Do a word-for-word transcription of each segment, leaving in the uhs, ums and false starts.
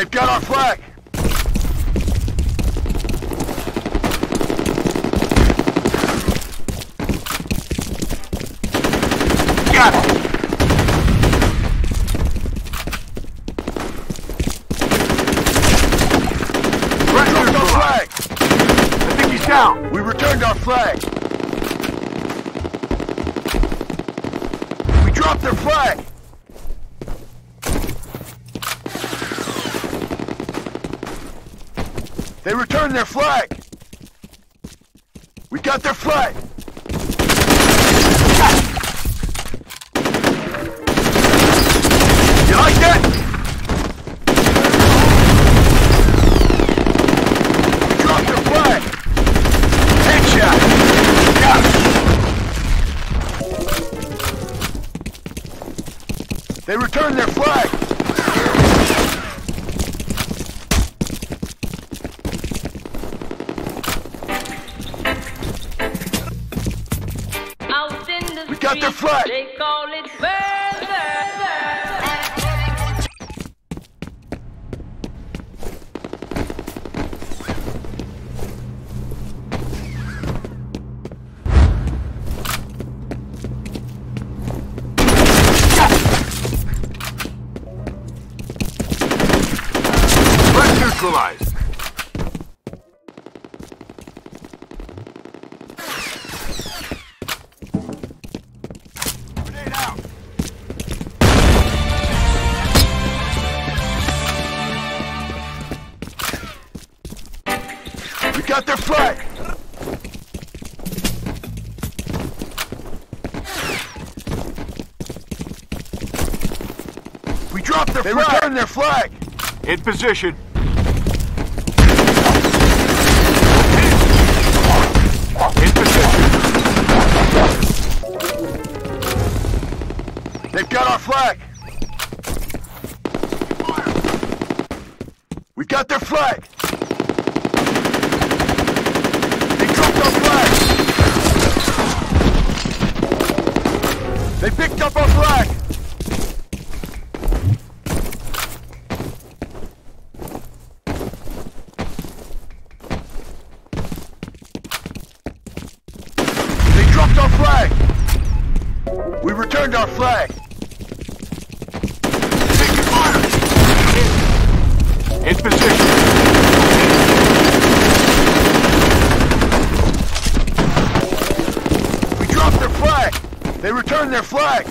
They've got our flag! Got it! Returned our flag! I think he's down! We returned our flag! We dropped their flag! They returned their flag! We got their flag! You like that? We dropped their flag! Headshot! Got it! They returned their flag! Got their flag! They call it weather. Let's neutralize! Got their flag! We dropped their flag! They returned their flag! In position! In position! They've got our flag! We got their flag! They picked up our flag! They dropped our flag! We returned our flag! Taking fire! In position! We dropped their flag! They returned their flag!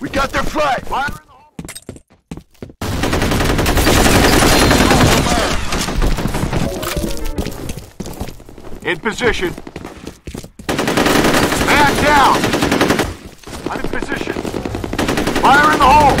We got their flag! Fire in the hole! In position! Back down! I'm in position! Fire in the hole!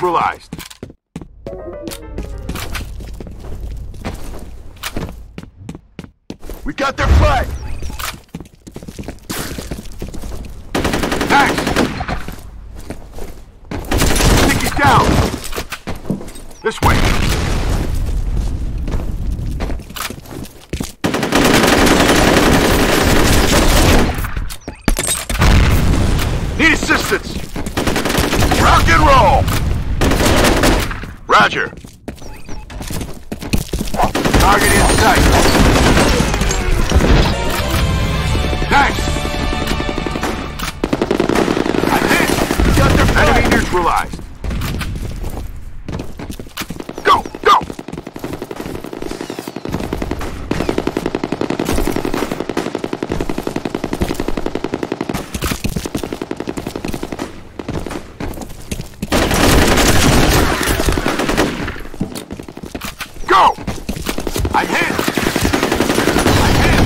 neutralized. We got their flag! Axe! Stick it down! This way! Need assistance! Rock and roll! Roger. Target in sight. Nice! I hit! Got their enemy flag. Neutralized. Go! I hit! I hit!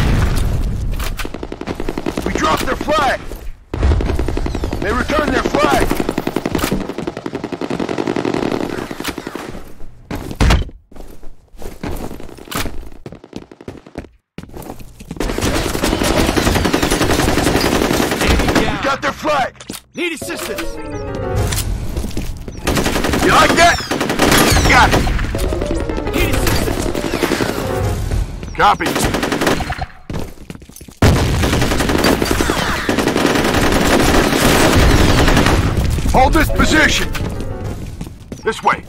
We dropped their flag! They returned their flag! We got their flag! Need assistance! You like that? Got it! Copy. Hold this position. This way.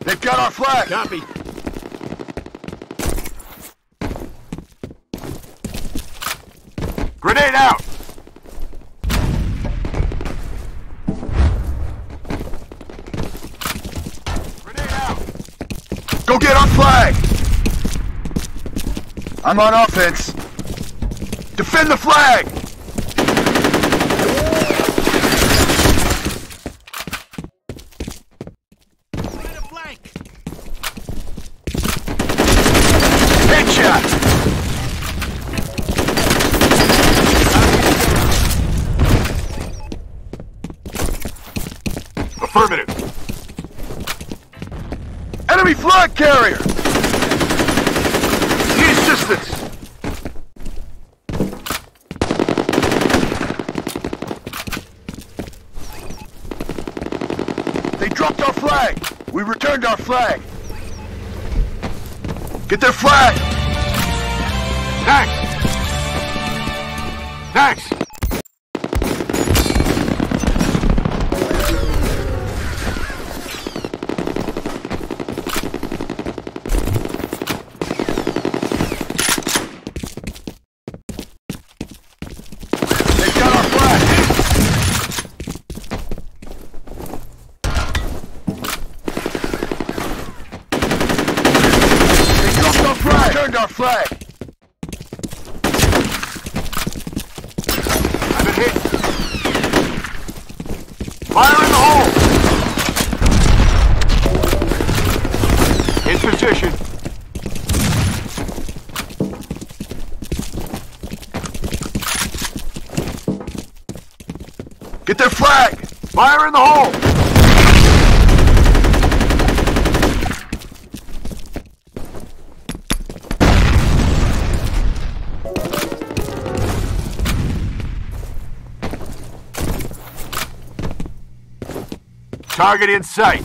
They've got our flag. Copy. Grenade out. Grenade out. Go get our flag. I'm on offense. Defend the flag! Right a flank! Headshot! Affirmative! Enemy flag carrier! They dropped our flag. We returned our flag. Get their flag. Next. Next. Our flag. I've been hit. Fire in the hole. In position. Get their flag. Fire in the hole. Target in sight.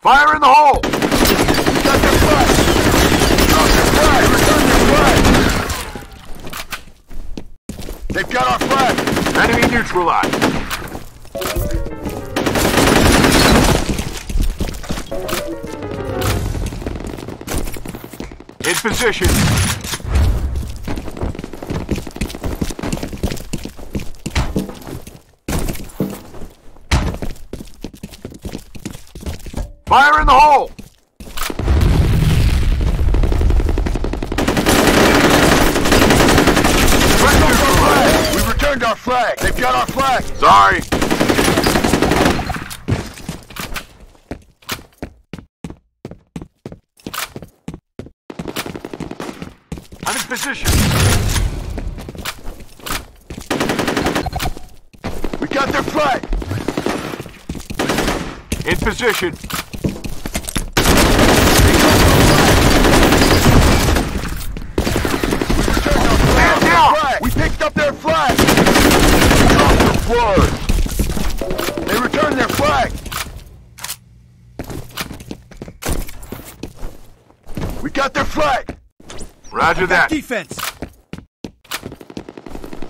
Fire in the hole! Got their flag! Got their flag! Return their flag! They've got our flag! Enemy neutralized. In position. Fire in the hole! Flag. We returned our flag! They've got our flag! Sorry! I'm position. We got their flag. In position. We picked up their flag. We picked up their flag. They returned their flag! We got their flag! Roger that! Defense!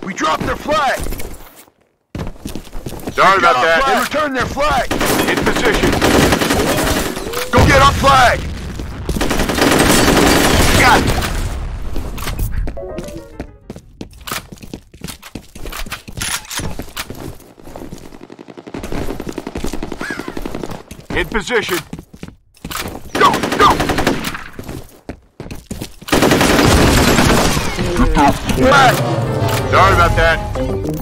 We dropped their flag! Sorry about that! They returned their flag! In position! Go get our flag! Got it! In position. Go, go! Sorry about that.